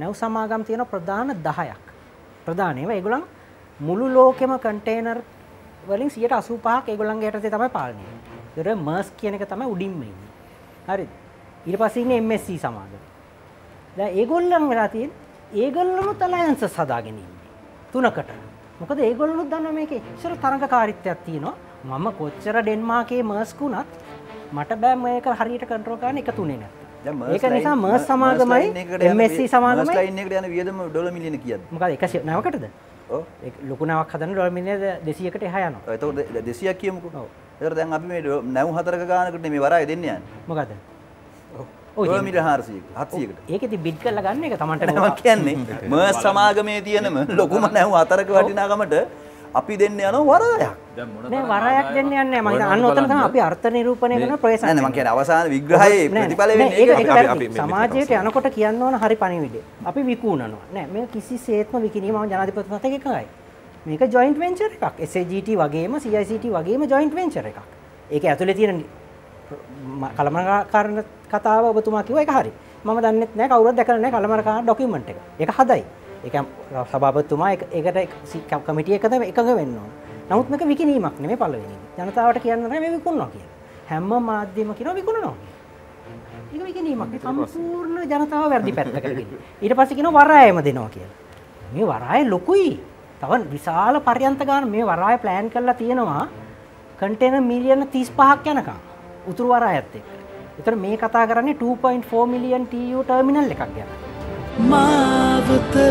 නැව් සමාගම් තියෙන ප්‍රධාන 10ක්. ප්‍රධාන ඒවා ඒගොල්ලන් මුළු ලෝකෙම කන්ටේනර් වලින් 85% ඒගොල්ලන්ගේ යටතේ තමයි පාලනය වෙන්නේ. ඒතර මර්ස් කියන එක තමයි උඩින්ම ඉන්නේ. හරිද? ඊට පස්සේ ඉන්නේ MSC සමාගම. දැන් ඒගොල්ලන් වෙලා තියෙන ඒගොල්ලොත් ඇලයන්සස් හදාගෙන ඉන්නේ. තුනකට. මොකද ඒගොල්ලොත් දන්නවා මේකේ ඉස්සර තරඟකාරීත්වයක් තියෙනවා. මම කොච්චර ඩෙන්මාර්කේ මර්ස් කුණත් මට බෑ මේක හරියට කන්ට්‍රෝල් කරන්න එකතු වෙන්නේ නැත්නම්. ඒක නිසා මර්ස් සමාගමයි MSC සමාගමයි මර්ස් ලයින් එකට යන වියදම ඩොලර් මිලියන කීයද? මොකද 109කටද? ඔව්. ඒක ලොකු නාවක් හදන්න ඩොලර් මිලියන 200කට එහා යනවා. ඔව්. එතකොට 200ක් කියමුකෝ. ඔව්. එතකොට දැන් අපි මේ 94ක ගානකට මේ වරාය දෙන්න යන්නේ. මොකද? ඔව්. ඩොලර් මිලියන 400කට 700කට. ඒක ඉතින් බිඩ් කරලා ගන්න එක Tamanට මොකක් කියන්නේ? මර්ස් සමාගමේ තියෙනම ලොකුම 94ක වටිනාකමට අපි දෙන්න යනවා වරායක්. දැන් මොන තරම් වරායක් දෙන්න යන්නේ මම හිතන්නේ අන්න ඔතන තමයි අපි අර්ථ නිරූපණය කරන ප්‍රවේශය. නෑ මම කියන්නේ අවසාන විග්‍රහයේ ප්‍රතිඵල වෙන්නේ අපි සමාජයට යනකොට කියන්න ඕන හරි පණිවිඩය. අපි විකුණනවා. නෑ මේ කිසිසේත්ම විකිණීම මම ජනාධිපතිතුමාත් එක්ක එකයි. මේක ජොයින්ට් වෙන්චර් එකක්. SAGT වගේම CICT වගේම ජොයින්ට් වෙන්චර් එකක්. ඒක ඇතුලේ තියෙන කලමනාකරණ කතාව ඔබතුමා කිව්වා ඒක හරි. මම දන්නෙත් නෑ කවුරුවත් දැකලා නෑ කලමනාකරණ ડોකියුමන්ට් එක. ඒක හදයි. ඒක සභාපතිතුමා ඒකට කමිටිය එකද එකඟ වෙන්න ඕන. නමුත් මේක විකිණීමක් නෙමෙයි පළවෙනි. ජනතාවට කියන්න නෑ මේ විකුණනවා කියලා. හැම මාධ්‍යම කියනවා විකුණනවා. ඒක විකිණීමක්. සම්පූර්ණ ජනතාව වැඩි පැත්තකට ගෙනියනවා. ඊට පස්සේ කියනවා වරායම දෙනවා කියලා. මේ වරාය ලොකුයි. තව විශාල පරියන්ත ගන්න මේ වරාය ප්ලෑන් කරලා තියෙනවා කන්ටේනර් මිලියන 35ක් යනකම්. උතුරු වරායත් එක්ක. ඒතර මේ කතා කරන්නේ 2.4 මිලියන් TEU ටර්මිනල් එකක් ගැන. Mavata